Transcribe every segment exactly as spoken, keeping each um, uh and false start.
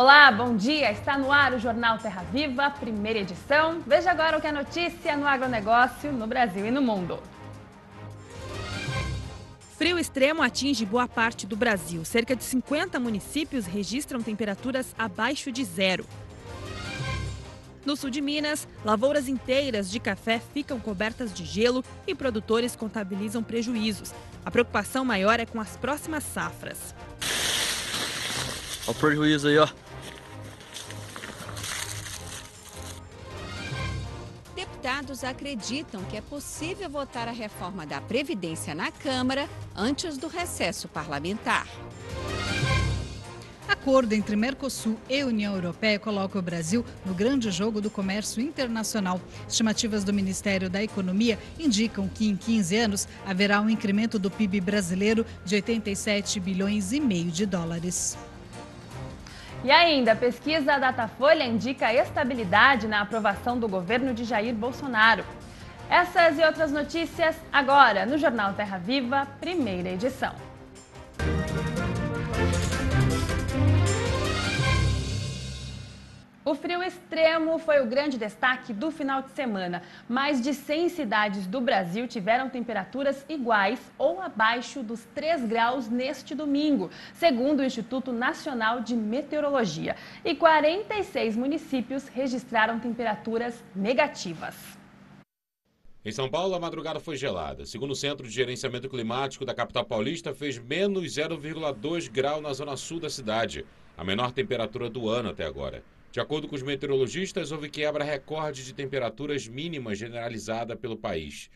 Olá, bom dia! Está no ar o Jornal Terra Viva, primeira edição. Veja agora o que é notícia no agronegócio no Brasil e no mundo. Frio extremo atinge boa parte do Brasil. Cerca de cinquenta municípios registram temperaturas abaixo de zero. No sul de Minas, lavouras inteiras de café ficam cobertas de gelo e produtores contabilizam prejuízos. A preocupação maior é com as próximas safras. Olha o prejuízo aí, ó. Deputados acreditam que é possível votar a reforma da Previdência na Câmara antes do recesso parlamentar. Acordo entre Mercosul e União Europeia coloca o Brasil no grande jogo do comércio internacional. Estimativas do Ministério da Economia indicam que em quinze anos haverá um incremento do P I B brasileiro de oitenta e sete bilhões e meio de dólares. E ainda, a pesquisa Datafolha indica estabilidade na aprovação do governo de Jair Bolsonaro. Essas e outras notícias agora no Jornal Terra Viva, primeira edição. O frio extremo foi o grande destaque do final de semana. Mais de cem cidades do Brasil tiveram temperaturas iguais ou abaixo dos três graus neste domingo, segundo o Instituto Nacional de Meteorologia. E quarenta e seis municípios registraram temperaturas negativas. Em São Paulo, a madrugada foi gelada. Segundo o Centro de Gerenciamento Climático da capital paulista, fez menos zero vírgula dois grau na zona sul da cidade, a menor temperatura do ano até agora. De acordo com os meteorologistas, houve quebra recorde de temperaturas mínimas generalizada pelo país.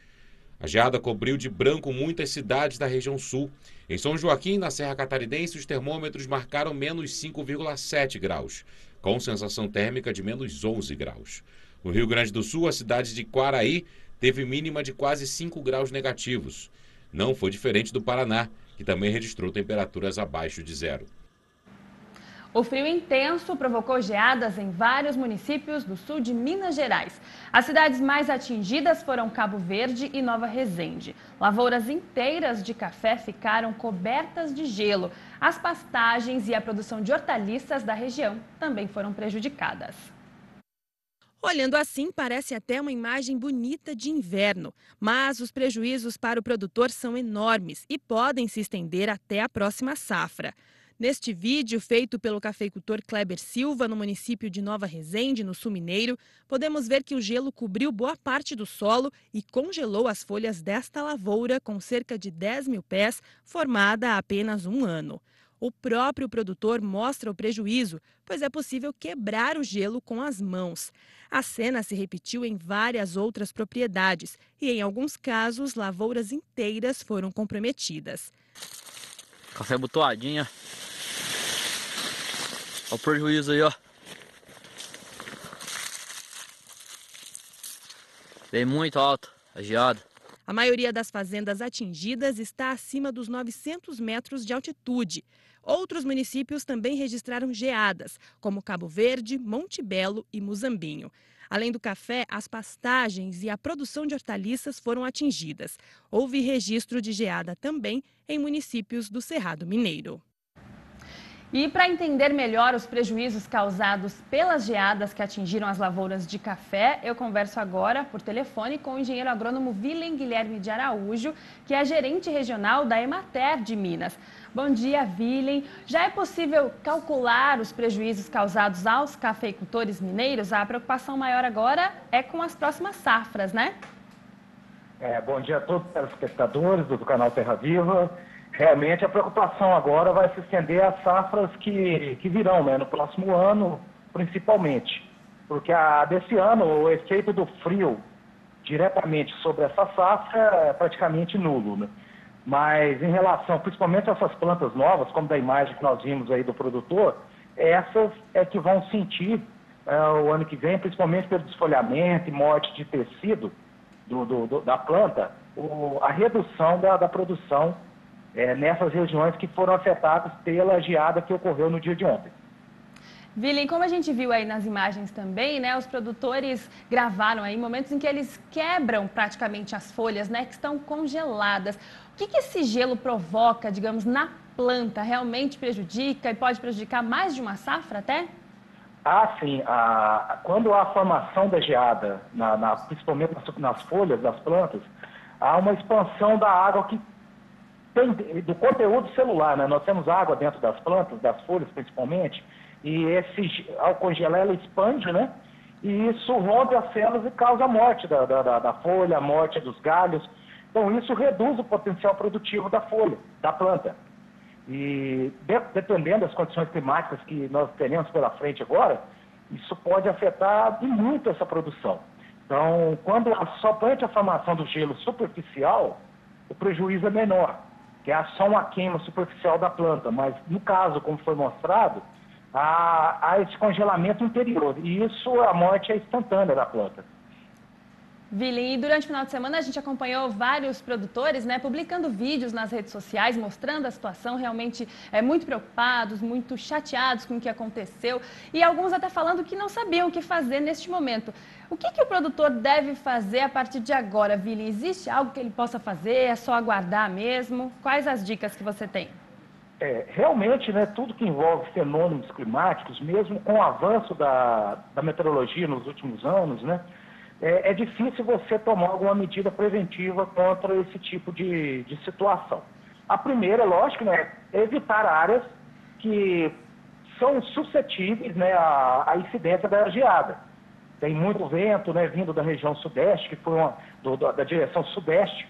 A geada cobriu de branco muitas cidades da região sul. Em São Joaquim, na Serra Catarinense, os termômetros marcaram menos cinco vírgula sete graus, com sensação térmica de menos onze graus. No Rio Grande do Sul, a cidade de Quaraí teve mínima de quase cinco graus negativos. Não foi diferente do Paraná, que também registrou temperaturas abaixo de zero. O frio intenso provocou geadas em vários municípios do sul de Minas Gerais. As cidades mais atingidas foram Cabo Verde e Nova Resende. Lavouras inteiras de café ficaram cobertas de gelo. As pastagens e a produção de hortaliças da região também foram prejudicadas. Olhando assim, parece até uma imagem bonita de inverno. Mas os prejuízos para o produtor são enormes e podem se estender até a próxima safra. Neste vídeo, feito pelo cafeicultor Kleber Silva, no município de Nova Resende, no sul mineiro, podemos ver que o gelo cobriu boa parte do solo e congelou as folhas desta lavoura com cerca de dez mil pés, formada há apenas um ano. O próprio produtor mostra o prejuízo, pois é possível quebrar o gelo com as mãos. A cena se repetiu em várias outras propriedades e, em alguns casos, lavouras inteiras foram comprometidas. Café botoadinha. Olha o prejuízo aí, ó. Veio muito alto, a geada. A maioria das fazendas atingidas está acima dos novecentos metros de altitude. Outros municípios também registraram geadas, como Cabo Verde, Monte Belo e Muzambinho. Além do café, as pastagens e a produção de hortaliças foram atingidas. Houve registro de geada também em municípios do Cerrado Mineiro. E para entender melhor os prejuízos causados pelas geadas que atingiram as lavouras de café, eu converso agora por telefone com o engenheiro agrônomo Willen Guilherme de Araújo, que é gerente regional da Emater de Minas. Bom dia, Willen. Já é possível calcular os prejuízos causados aos cafeicultores mineiros? A preocupação maior agora é com as próximas safras, né? É, bom dia a todos os telespectadores do canal Terra Viva. Realmente a preocupação agora vai se estender às safras que, que virão, né, no próximo ano, principalmente. Porque a, desse ano o efeito do frio diretamente sobre essa safra é praticamente nulo, né? Mas em relação, principalmente a essas plantas novas, como da imagem que nós vimos aí do produtor, essas é que vão sentir uh, o ano que vem, principalmente pelo desfolhamento e morte de tecido do, do, do, da planta, o, a redução da, da produção É, nessas regiões que foram afetadas pela geada que ocorreu no dia de ontem. Willen, como a gente viu aí nas imagens também, né, os produtores gravaram aí momentos em que eles quebram praticamente as folhas, né, que estão congeladas. O que que esse gelo provoca, digamos, na planta realmente prejudica e pode prejudicar mais de uma safra até? Ah, sim. A, quando há a formação da geada, na, na, principalmente nas, nas folhas das plantas, há uma expansão da água que tem, do conteúdo celular, né? Nós temos água dentro das plantas, das folhas principalmente, e esse, ao congelar ela expande, né? E isso rompe as células e causa a morte da, da, da folha, a morte dos galhos. Então, isso reduz o potencial produtivo da folha, da planta. E de, dependendo das condições climáticas que nós teremos pela frente agora, isso pode afetar muito essa produção. Então, quando a, somente a formação do gelo superficial, o prejuízo é menor, que é só uma queima superficial da planta. Mas, no caso, como foi mostrado, há, há esse congelamento interior. E isso, a morte é instantânea da planta. Willen, e durante o final de semana a gente acompanhou vários produtores, né, publicando vídeos nas redes sociais, mostrando a situação, realmente é, muito preocupados, muito chateados com o que aconteceu, e alguns até falando que não sabiam o que fazer neste momento. O que, que o produtor deve fazer a partir de agora, Willen? Existe algo que ele possa fazer? É só aguardar mesmo? Quais as dicas que você tem? É, realmente, né, tudo que envolve fenômenos climáticos, mesmo com o avanço da, da meteorologia nos últimos anos, né, É, é difícil você tomar alguma medida preventiva contra esse tipo de, de situação. A primeira, lógico, né, é evitar áreas que são suscetíveis, né, à, à incidência da geada. Tem muito vento, né, vindo da região sudeste, que foi uma, do, da direção sudeste,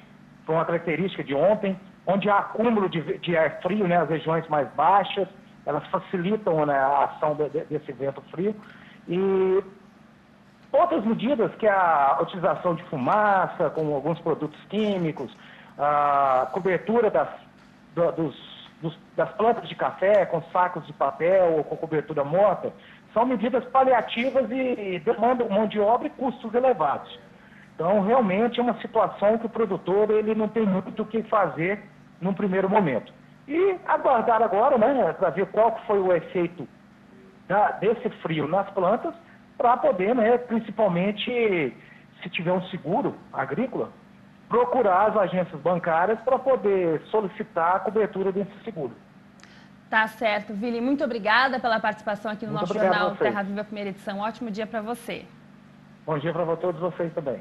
foi uma característica de ontem, onde há acúmulo de, de ar frio, né, as regiões mais baixas, elas facilitam, né, a ação de, de, desse vento frio. E outras medidas, que a utilização de fumaça, com alguns produtos químicos, a cobertura das, do, dos, dos, das plantas de café com sacos de papel ou com cobertura morta, são medidas paliativas e, e demandam mão de obra e custos elevados. Então, realmente é uma situação que o produtor ele não tem muito o que fazer num primeiro momento. E aguardar agora, né, para ver qual foi o efeito da, desse frio nas plantas, para poder, né, principalmente se tiver um seguro agrícola, procurar as agências bancárias para poder solicitar a cobertura desse seguro. Tá certo, Willen. Muito obrigada pela participação aqui no muito nosso jornal Terra Viva Primeira Edição. Um ótimo dia para você. Bom dia para todos vocês também.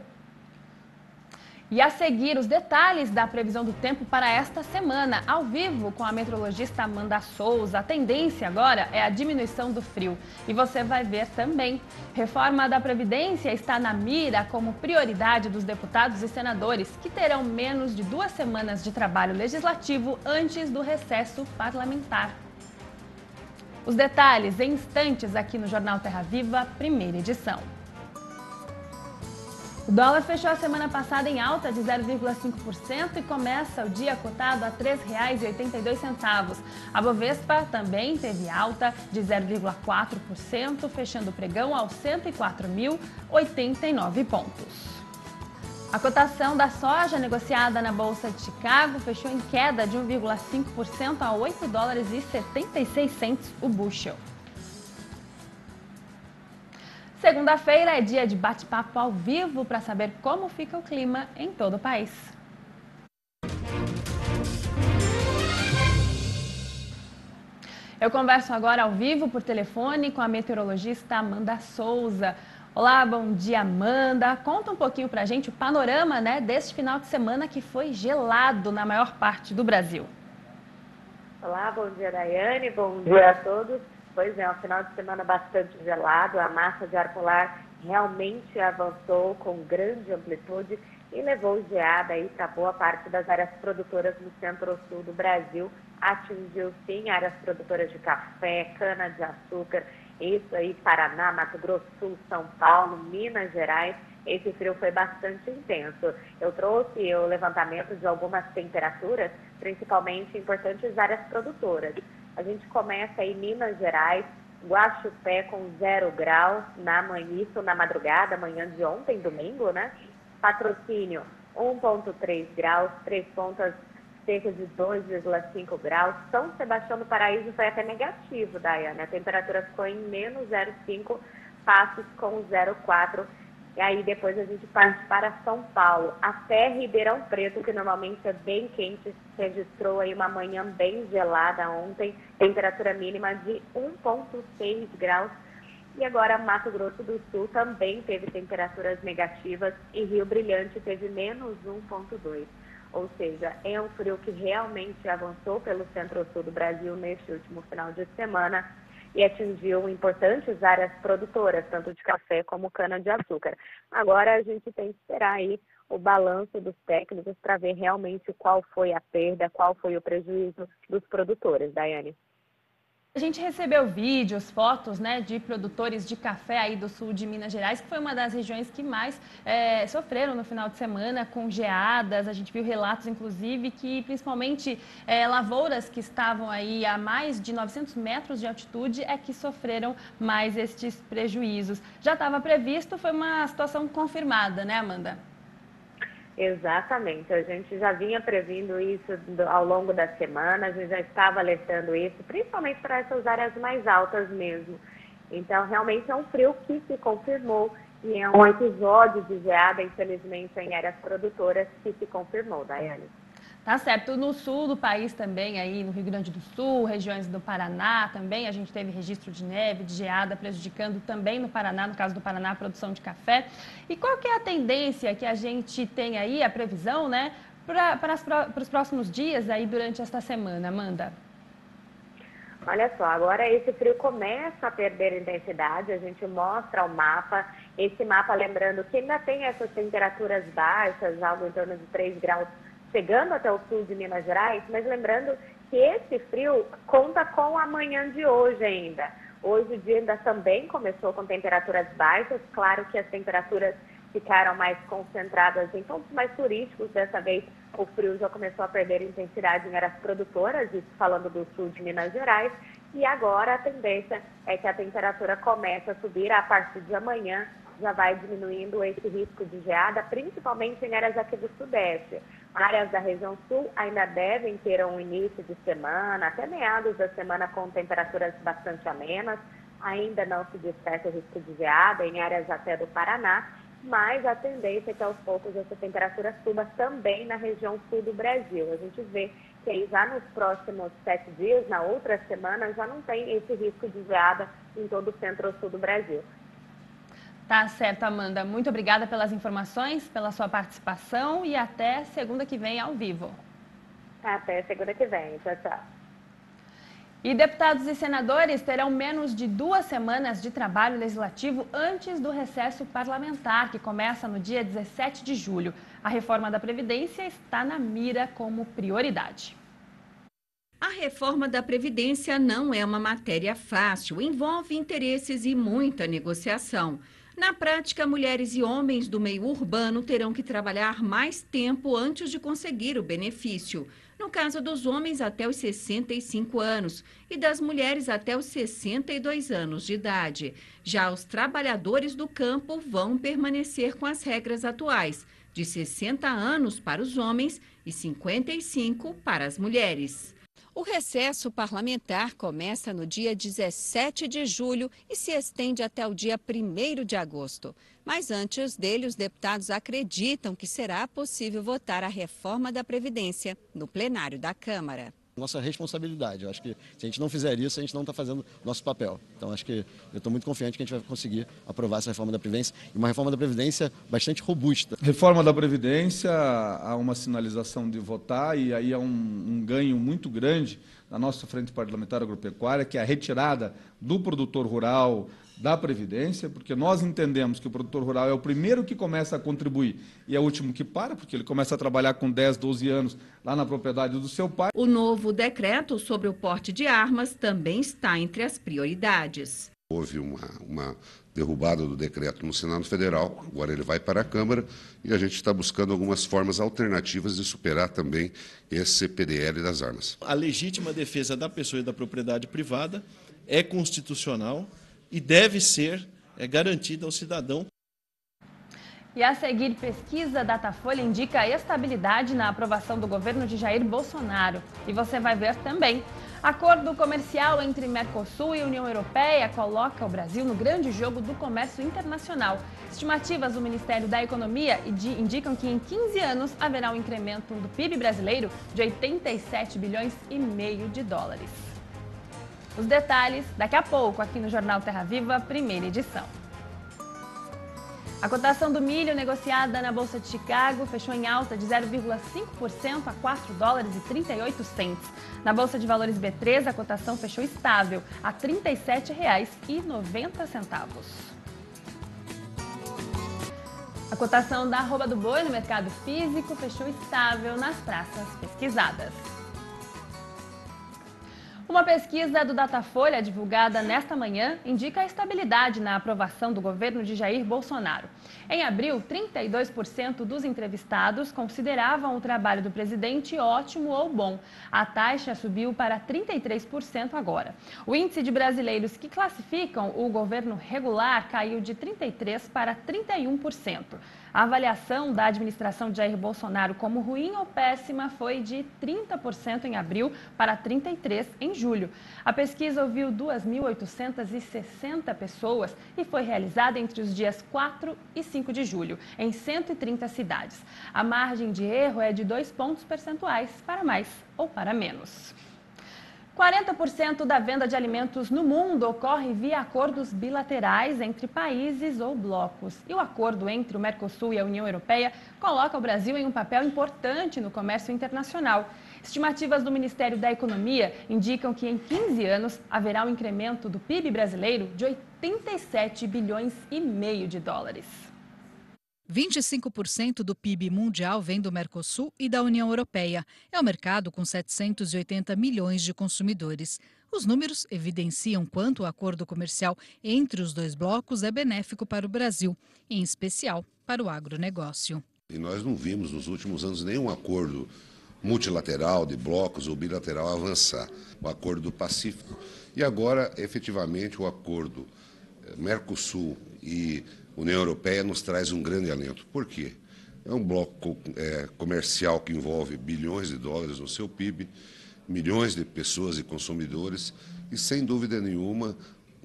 E a seguir, os detalhes da previsão do tempo para esta semana, ao vivo com a meteorologista Amanda Souza. A tendência agora é a diminuição do frio. E você vai ver também. Reforma da Previdência está na mira como prioridade dos deputados e senadores, que terão menos de duas semanas de trabalho legislativo antes do recesso parlamentar. Os detalhes em instantes aqui no Jornal Terra Viva, primeira edição. O dólar fechou a semana passada em alta de zero vírgula cinco por cento e começa o dia cotado a três reais e oitenta e dois centavos. A Bovespa também teve alta de zero vírgula quatro por cento, fechando o pregão aos cento e quatro mil e oitenta e nove pontos. A cotação da soja negociada na Bolsa de Chicago fechou em queda de um vírgula cinco por cento a oito dólares e setenta e seis centavos o bushel. Segunda-feira é dia de bate-papo ao vivo para saber como fica o clima em todo o país. Eu converso agora ao vivo por telefone com a meteorologista Amanda Souza. Olá, bom dia, Amanda. Conta um pouquinho para a gente o panorama, né, deste final de semana que foi gelado na maior parte do Brasil. Olá, bom dia, Daiane. Bom dia a todos. Pois é, um final de semana bastante gelado, a massa de ar polar realmente avançou com grande amplitude e levou geada aí para boa parte das áreas produtoras no centro-sul do Brasil, atingiu sim áreas produtoras de café, cana-de-açúcar, isso aí Paraná, Mato Grosso do Sul, São Paulo, Minas Gerais. Esse frio foi bastante intenso. Eu trouxe o levantamento de algumas temperaturas, principalmente em importantes áreas produtoras. A gente começa aí em Minas Gerais, Guaxupé com zero grau na manhã, isso na madrugada, manhã de ontem, domingo, né? Patrocínio, um vírgula três graus, Três Pontas, cerca de dois vírgula cinco graus. São Sebastião do Paraíso foi até negativo, Daiane. A temperatura ficou em menos zero vírgula cinco, Passos com zero vírgula quatro E aí depois a gente parte para São Paulo, até Ribeirão Preto, que normalmente é bem quente, registrou aí uma manhã bem gelada ontem, temperatura mínima de um vírgula seis graus. E agora Mato Grosso do Sul também teve temperaturas negativas e Rio Brilhante teve menos um vírgula dois. Ou seja, é um frio que realmente avançou pelo centro-sul do Brasil neste último final de semana e atingiu importantes áreas produtoras, tanto de café como cana-de-açúcar. Agora a gente tem que esperar aí o balanço dos técnicos para ver realmente qual foi a perda, qual foi o prejuízo dos produtores, Daiane. A gente recebeu vídeos, fotos, né, de produtores de café aí do sul de Minas Gerais, que foi uma das regiões que mais é, sofreram no final de semana com geadas. A gente viu relatos, inclusive, que principalmente é, lavouras que estavam aí a mais de novecentos metros de altitude é que sofreram mais estes prejuízos. Já estava previsto, foi uma situação confirmada, né, Amanda? Exatamente, a gente já vinha previndo isso ao longo da semana, a gente já estava alertando isso, principalmente para essas áreas mais altas mesmo. Então, realmente é um frio que se confirmou e é um episódio de geada, infelizmente, em áreas produtoras que se confirmou, Daiane. Tá certo. No sul do país também, aí no Rio Grande do Sul, regiões do Paraná também, a gente teve registro de neve, de geada, prejudicando também no Paraná, no caso do Paraná, a produção de café. E qual que é a tendência que a gente tem aí, a previsão, né, para os próximos dias aí durante esta semana, Amanda? Olha só, agora esse frio começa a perder intensidade, a gente mostra o mapa, esse mapa lembrando que ainda tem essas temperaturas baixas, algo em torno de três graus, chegando até o sul de Minas Gerais, mas lembrando que esse frio conta com a manhã de hoje ainda. Hoje o dia ainda também começou com temperaturas baixas, claro que as temperaturas ficaram mais concentradas em pontos mais turísticos, dessa vez o frio já começou a perder intensidade em áreas produtoras, isso falando do sul de Minas Gerais, e agora a tendência é que a temperatura comece a subir a partir de amanhã, já vai diminuindo esse risco de geada, principalmente em áreas aqui do Sudeste. Áreas da região sul ainda devem ter um início de semana, até meados da semana, com temperaturas bastante amenas. Ainda não se descarta o risco de geada em áreas até do Paraná, mas a tendência é que aos poucos essa temperatura suba também na região sul do Brasil. A gente vê que aí já nos próximos sete dias, na outra semana, já não tem esse risco de geada em todo o centro-sul do Brasil. Tá certo, Amanda. Muito obrigada pelas informações, pela sua participação e até segunda que vem ao vivo. Até segunda que vem. Tchau, tchau. E deputados e senadores terão menos de duas semanas de trabalho legislativo antes do recesso parlamentar, que começa no dia dezessete de julho. A reforma da Previdência está na mira como prioridade. A reforma da Previdência não é uma matéria fácil, envolve interesses e muita negociação. Na prática, mulheres e homens do meio urbano terão que trabalhar mais tempo antes de conseguir o benefício. No caso dos homens, até os sessenta e cinco anos e das mulheres até os sessenta e dois anos de idade. Já os trabalhadores do campo vão permanecer com as regras atuais, de sessenta anos para os homens e cinquenta e cinco para as mulheres. O recesso parlamentar começa no dia dezessete de julho e se estende até o dia primeiro de agosto. Mas antes dele, os deputados acreditam que será possível votar a reforma da Previdência no plenário da Câmara. Nossa responsabilidade, eu acho que se a gente não fizer isso, a gente não está fazendo nosso papel. Então, acho que eu estou muito confiante que a gente vai conseguir aprovar essa reforma da Previdência, e uma reforma da Previdência bastante robusta. Reforma da Previdência, há uma sinalização de votar, e aí há um, um ganho muito grande na nossa frente parlamentar agropecuária, que é a retirada do produtor rural da Previdência, porque nós entendemos que o produtor rural é o primeiro que começa a contribuir e é o último que para, porque ele começa a trabalhar com dez, doze anos lá na propriedade do seu pai. O novo decreto sobre o porte de armas também está entre as prioridades. Houve uma, uma derrubada do decreto no Senado Federal, agora ele vai para a Câmara e a gente está buscando algumas formas alternativas de superar também esse P D L das armas. A legítima defesa da pessoa e da propriedade privada é constitucional e deve ser é, garantida ao cidadão. E a seguir, pesquisa Datafolha indica estabilidade na aprovação do governo de Jair Bolsonaro. E você vai ver também. Acordo comercial entre Mercosul e União Europeia coloca o Brasil no grande jogo do comércio internacional. Estimativas do Ministério da Economia indicam que em quinze anos haverá um incremento do P I B brasileiro de oitenta e sete bilhões e meio de dólares. Os detalhes daqui a pouco aqui no Jornal Terra Viva, primeira edição. A cotação do milho negociada na Bolsa de Chicago fechou em alta de zero vírgula cinco por cento a quatro dólares e trinta e oito centavos. Na Bolsa de Valores B três, a cotação fechou estável a trinta e sete reais e noventa centavos. A cotação da arroba do boi no mercado físico fechou estável nas praças pesquisadas. Uma pesquisa do Datafolha, divulgada nesta manhã, indica a estabilidade na aprovação do governo de Jair Bolsonaro. Em abril, trinta e dois por cento dos entrevistados consideravam o trabalho do presidente ótimo ou bom. A taxa subiu para trinta e três por cento agora. O índice de brasileiros que classificam o governo regular caiu de trinta e três por cento para trinta e um por cento. A avaliação da administração de Jair Bolsonaro como ruim ou péssima foi de trinta por cento em abril para trinta e três por cento em julho. julho. A pesquisa ouviu duas mil oitocentas e sessenta pessoas e foi realizada entre os dias quatro e cinco de julho, em cento e trinta cidades. A margem de erro é de dois pontos percentuais para mais ou para menos. quarenta por cento da venda de alimentos no mundo ocorre via acordos bilaterais entre países ou blocos. E o acordo entre o Mercosul e a União Europeia coloca o Brasil em um papel importante no comércio internacional. Estimativas do Ministério da Economia indicam que em quinze anos haverá um incremento do P I B brasileiro de oitenta e sete bilhões e meio de dólares. vinte e cinco por cento do P I B mundial vem do Mercosul e da União Europeia. É um mercado com setecentos e oitenta milhões de consumidores. Os números evidenciam quanto o acordo comercial entre os dois blocos é benéfico para o Brasil, em especial para o agronegócio. E nós não vimos nos últimos anos nenhum acordo multilateral, de blocos ou bilateral avançar, o acordo do Pacífico. E agora, efetivamente, o acordo Mercosul e União Europeia nos traz um grande alento. Por quê? É um bloco é, comercial que envolve bilhões de dólares no seu P I B, milhões de pessoas e consumidores e, sem dúvida nenhuma,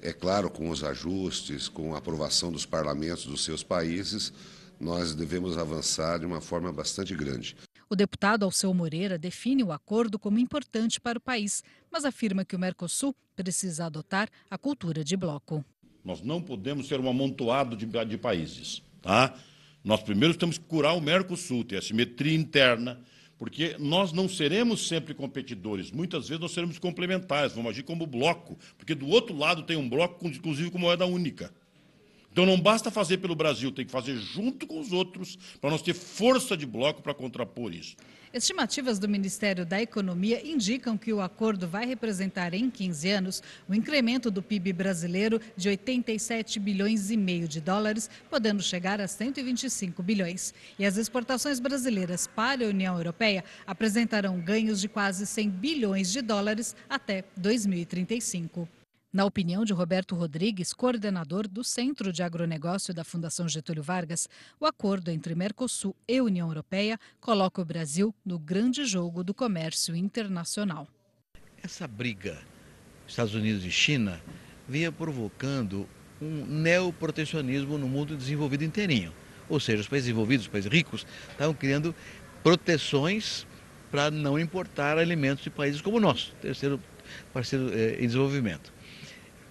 é claro, com os ajustes, com a aprovação dos parlamentos dos seus países, nós devemos avançar de uma forma bastante grande. O deputado Alceu Moreira define o acordo como importante para o país, mas afirma que o Mercosul precisa adotar a cultura de bloco. Nós não podemos ser um amontoado de, de países. Tá? Nós primeiro temos que curar o Mercosul, ter a simetria interna, porque nós não seremos sempre competidores, muitas vezes nós seremos complementares, vamos agir como bloco, porque do outro lado tem um bloco, inclusive, com moeda única. Então não basta fazer pelo Brasil, tem que fazer junto com os outros, para nós ter força de bloco para contrapor isso. Estimativas do Ministério da Economia indicam que o acordo vai representar em quinze anos um incremento do P I B brasileiro de oitenta e sete bilhões e meio de dólares, podendo chegar a cento e vinte e cinco bilhões. E as exportações brasileiras para a União Europeia apresentarão ganhos de quase cem bilhões de dólares até dois mil e trinta e cinco. Na opinião de Roberto Rodrigues, coordenador do Centro de Agronegócio da Fundação Getúlio Vargas, o acordo entre Mercosul e União Europeia coloca o Brasil no grande jogo do comércio internacional. Essa briga Estados Unidos e China vinha provocando um neoprotecionismo no mundo desenvolvido inteirinho. Ou seja, os países desenvolvidos, os países ricos, estavam criando proteções para não importar alimentos de países como o nosso, terceiro parceiro em desenvolvimento.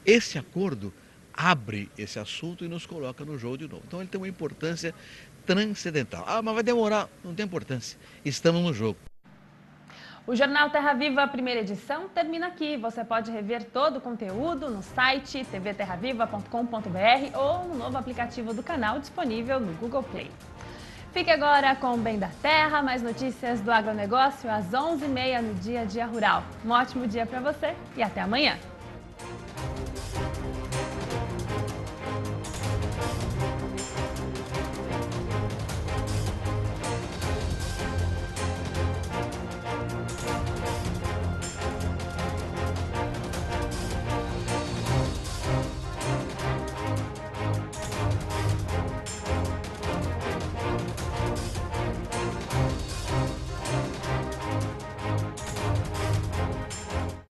Esse acordo abre esse assunto e nos coloca no jogo de novo. Então ele tem uma importância transcendental. Ah, mas vai demorar. Não tem importância. Estamos no jogo. O Jornal Terra Viva, primeira edição, termina aqui. Você pode rever todo o conteúdo no site tv terra viva ponto com ponto br ou no novo aplicativo do canal disponível no Google Play. Fique agora com o Bem da Terra, mais notícias do agronegócio às onze e meia no Dia a Dia Rural. Um ótimo dia para você e até amanhã.